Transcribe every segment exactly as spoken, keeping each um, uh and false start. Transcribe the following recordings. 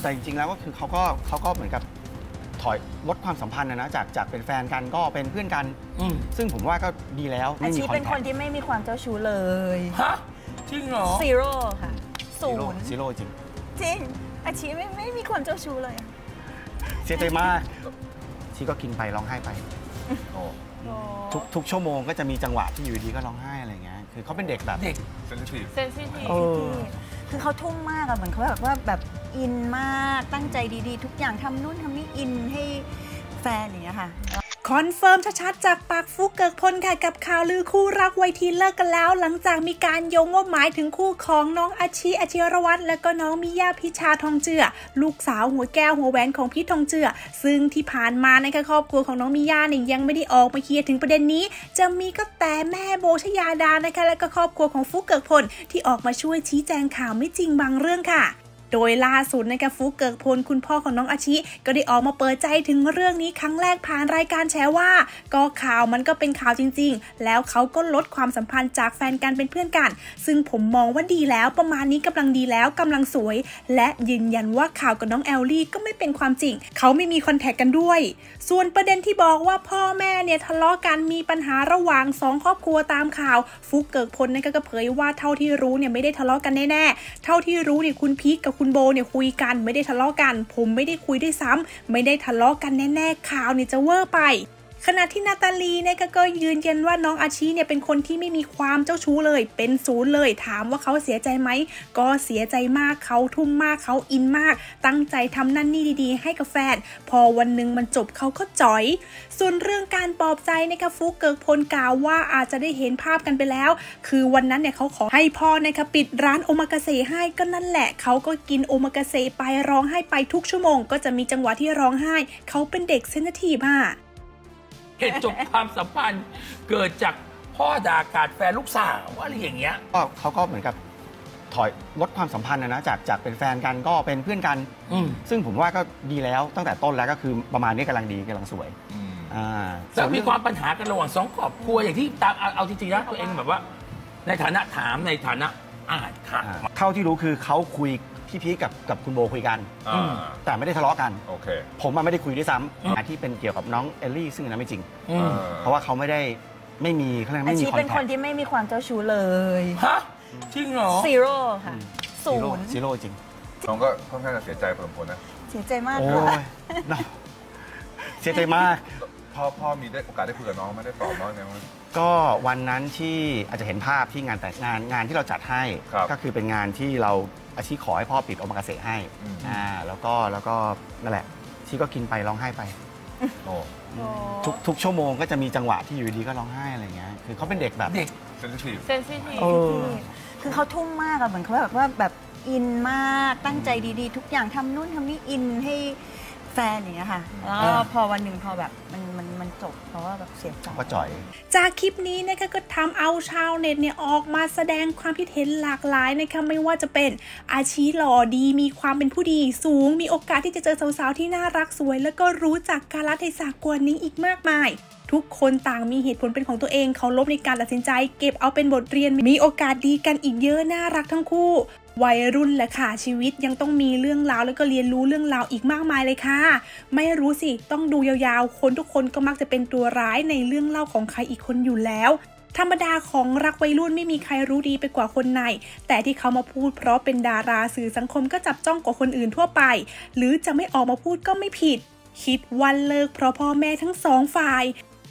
แต่จริงๆแล้วก็คือเขาก็เขาก็เหมือนกับถอยลดความสัมพันธ์นะนะจากจากเป็นแฟนกันก็เป็นเพื่อนกันซึ่งผมว่าก็ดีแล้วอาชีพเป็นคนที่ไม่มีความเจ้าชู้เลยฮะจริงเหรอซีโร่ค่ะศูนย์ซีโร่จริงจริงอาชีพไม่ไม่มีความเจ้าชู้เลยเสียใจมากชีก็กินไปร้องไห้ไปทุกทุกชั่วโมงก็จะมีจังหวะที่อยู่ดีก็ร้องไห้อะไรเงี้ยคือเขาเป็นเด็กแบบเด็กเซนซิทีฟเซนซิทีฟคือเขาทุ่มมากอะเหมือนเขาแบบว่าแบบอินมากตั้งใจดีๆทุกอย่างทำนู่นทำนี่อินให้แฟนอย่างเงี้ยค่ะคอนเฟิร์มชัดๆจากปากฟุกเกิกพลค่ะกับข่าวลือคู่รักวัยทีนเลิกกันแล้วหลังจากมีการโยงว่าหมายถึงคู่ของน้องอาชิอาชิรวัตรและก็น้องมิยาพิชาทองเจือลูกสาวหัวแก้วหัวแหวนของพี่ทองเจือซึ่งที่ผ่านมานะคะครอบครัวของน้องมิยาเนี่ยยังไม่ได้ออกมาเคลียร์ถึงประเด็นนี้จะมีก็แต่แม่โบชยาดานะคะและก็ครอบครัวของฟุกเกิกพลที่ออกมาช่วยชี้แจงข่าวไม่จริงบางเรื่องค่ะโดยล่าสุดนะคะฟุกเกิกพลคุณพ่อของน้องอาชิก็ได้ออกมาเปิดใจถึงเรื่องนี้ครั้งแรกผ่านรายการแชร์ว่าก็ข่าวมันก็เป็นข่าวจริงๆแล้วเขาก็ลดความสัมพันธ์จากแฟนกันเป็นเพื่อนกันซึ่งผมมองว่าดีแล้วประมาณนี้กำลังดีแล้วกำลังสวยและยืนยันว่าข่าวกับน้องแอลลี่ก็ไม่เป็นความจริงเขาไม่มีคอนแทคกันด้วยส่วนประเด็นที่บอกว่าพ่อแม่เนี่ยทะเลาะกันมีปัญหาระหว่างสองครอบครัวตามข่าวฟุกเกิกพลนะคะก็เผยว่าเท่าที่รู้เนี่ยไม่ได้ทะเลาะกันแน่ๆเท่าที่รู้เนี่ยคุณพีคกับคุณโบเนี่ยคุยกันไม่ได้ทะเลาะกันผมไม่ได้คุยด้วยซ้ำไม่ได้ทะเลาะกันแน่ๆข่าวเนี่ยจะเวอร์ไปขณะที่นาตาลีเนี่ยก็ยืนยันว่าน้องอาชีเนี่ยเป็นคนที่ไม่มีความเจ้าชู้เลยเป็นศูนย์เลยถามว่าเขาเสียใจไหมก็เสียใจมากเขาทุ่มมากเขาอินมากตั้งใจทำนั่นนี่ดีๆให้กับแฟนพอวันหนึ่งมันจบเขาก็จ๋อยส่วนเรื่องการปลอบใจนะคะฟุกเกิกพลกล่าวว่าอาจจะได้เห็นภาพกันไปแล้วคือวันนั้นเนี่ยเขาขอให้พ่อนะคะปิดร้านโอมากาเสะให้ก็นั่นแหละเขาก็กินโอมากาเสะไปร้องไห้ไปทุกชั่วโมงก็จะมีจังหวะที่ร้องไห้เขาเป็นเด็กเซนซิทีฟค่ะเหตุจบความสัมพันธ์เกิดจากพ่อด่ากาดแฟนลูกสาวอะไรอย่างเงี้ยก็เขาก็เหมือนกับถอยลดความสัมพันธ์นะนะจากจากเป็นแฟนกันก็เป็นเพื่อนกันซึ่งผมว่าก็ดีแล้วตั้งแต่ต้นแล้วก็คือประมาณนี้กำลังดีกำลังสวยอ่าแต่มีความปัญหากันระหว่างสองครอบครัวอย่างที่ตามเอาจริงๆนะตัวเองแบบว่าในฐานะถามในฐานะอ่านค่ะเท่าที่รู้คือเขาคุยพี่พีกับกับคุณโบคุยกันแต่ไม่ได้ทะเลาะกันโอเคผมมันไม่ได้คุยด้วยซ้ำที่เป็นเกี่ยวกับน้องเอลลี่ซึ่งนั้นไม่จริงเพราะว่าเขาไม่ได้ไม่มีเขาไม่มีคอนแทคเป็นคนที่ไม่มีความเจ้าชู้เลยฮะจริงเหรอซีโร่ค่ะศูนย์ซีโร่จริงน้องก็ค่อนข้างจะเสียใจพอสมควรนะเสียใจมากโอ้ยเสียใจมากพ่อพ่อมีได้โอกาสได้คุยกับน้องไม่ได้ตอบน้องเนี่ยก็วันนั้นที่อาจจะเห็นภาพที่งานแต่งงานงานที่เราจัดให้ก็คือเป็นงานที่เราอาชีขอให้พ่อปิดโอมากาเสะให้อ่าแล้วก็แล้วก็นั่นแหละชีก็กินไปร้องไห้ไปโอ้ทุกทุกชั่วโมงก็จะมีจังหวะที่อยู่ดีก็ร้องไห้อะไรเงี้ยคือเขาเป็นเด็กแบบเด็กเซนซิทีฟเซนซิทีฟคือเขาทุ่มมากอะเหมือนเขาแบบว่าแบบอินมากตั้งใจดีๆทุกอย่างทำนู่นทำนี่อินให้แฟนอย่างเงี้ยค่ะแล้วพอวันหนึ่งพอแบบมันมันมันจบเพราะว่าแบบเสียใจก็จ่อยจากคลิปนี้นะคะก็ทำเอาชาวเน็ตเนี่ยออกมาแสดงความคิดเห็นหลากหลายนะคะไม่ว่าจะเป็นอาชีพหล่อดีมีความเป็นผู้ดีสูงมีโอกาสที่จะเจอสาวๆที่น่ารักสวยแล้วก็รู้จักกาลเทศะกว่านี้อีกมากมายทุกคนต่างมีเหตุผลเป็นของตัวเองเคารพในการตัดสินใจเก็บเอาเป็นบทเรียนมีโอกาสดีกันอีกเยอะน่ารักทั้งคู่วัยรุ่นแหละค่ะชีวิตยังต้องมีเรื่องราวแล้วก็เรียนรู้เรื่องราวอีกมากมายเลยค่ะไม่รู้สิต้องดูยาวๆคนทุกคนก็มักจะเป็นตัวร้ายในเรื่องเล่าของใครอีกคนอยู่แล้วธรรมดาของรักวัยรุ่นไม่มีใครรู้ดีไปกว่าคนในแต่ที่เขามาพูดเพราะเป็นดาราสื่อสังคมก็จับจ้องกว่าคนอื่นทั่วไปหรือจะไม่ออกมาพูดก็ไม่ผิดคิดวันเลิกเพราะพ่อแม่ทั้งสองฝ่าย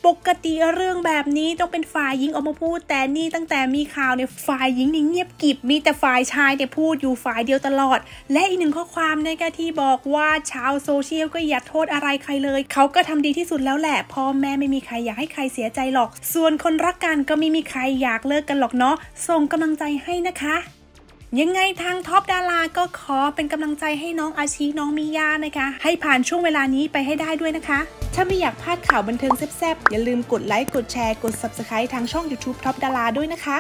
ปกติเรื่องแบบนี้ต้องเป็นฝ่ายหญิงออกมาพูดแต่นี่ตั้งแต่มีข่าวเนี่ยฝ่ายหญิงนี่เงียบกริบมีแต่ฝ่ายชายเนี่ยพูดอยู่ฝ่ายเดียวตลอดและอีกหนึ่งข้อความนะคะที่บอกว่าชาวโซเชียลก็อย่าโทษอะไรใครเลยเขาก็ทำดีที่สุดแล้วแหละพ่อแม่ไม่มีใครอยากให้ใครเสียใจหรอกส่วนคนรักกันก็ไม่มีใครอยากเลิกกันหรอกเนาะส่งกำลังใจให้นะคะยังไงทางท็อปดาราก็ขอเป็นกำลังใจให้น้องอาชีน้องมิยานะคะให้ผ่านช่วงเวลานี้ไปให้ได้ด้วยนะคะถ้าไม่อยากพลาดข่าวบันเทิงแซ่บๆอย่าลืมกดไลค์กดแชร์กด ซับสไครบ์ ทางช่อง ยูทูบ ท็อปดาราด้วยนะคะ